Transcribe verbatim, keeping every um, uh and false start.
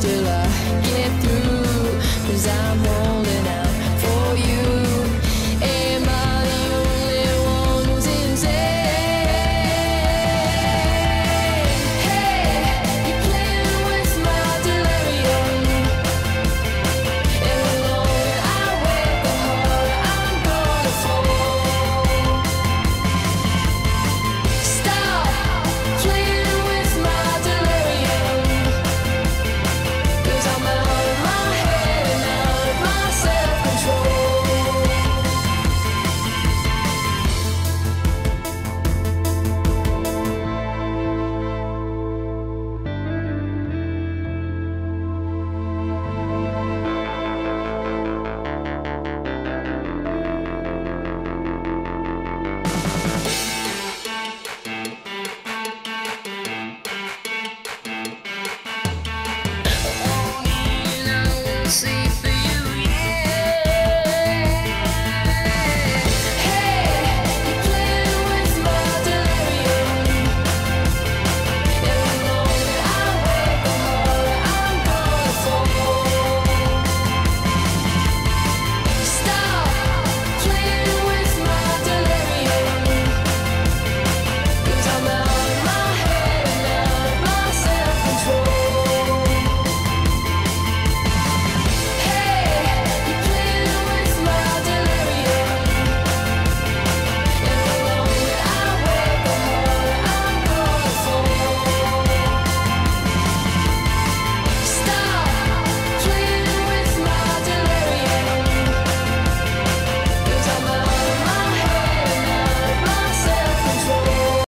till I get through, 'cause I'm holding out for you. Am I the only one who's insane? Hey, you're playing with my delirium, and the longer I wait, the harder I'm gonna fall. Stop playing see.